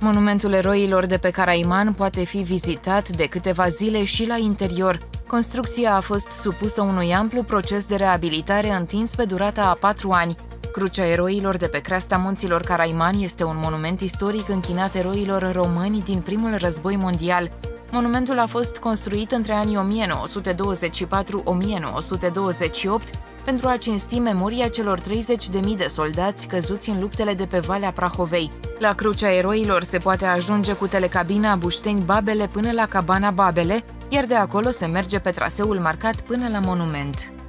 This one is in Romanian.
Monumentul Eroilor de pe Caraiman poate fi vizitat de câteva zile și la interior. Construcția a fost supusă unui amplu proces de reabilitare întins pe durata a 4 ani. Crucea Eroilor de pe creasta munților Caraiman este un monument istoric închinat eroilor români din Primul Război Mondial. Monumentul a fost construit între anii 1924-1928 pentru a cinsti memoria celor 30.000 de soldați căzuți în luptele de pe Valea Prahovei. La Crucea Eroilor se poate ajunge cu telecabina Bușteni Babele până la Cabana Babele, iar de acolo se merge pe traseul marcat până la monument.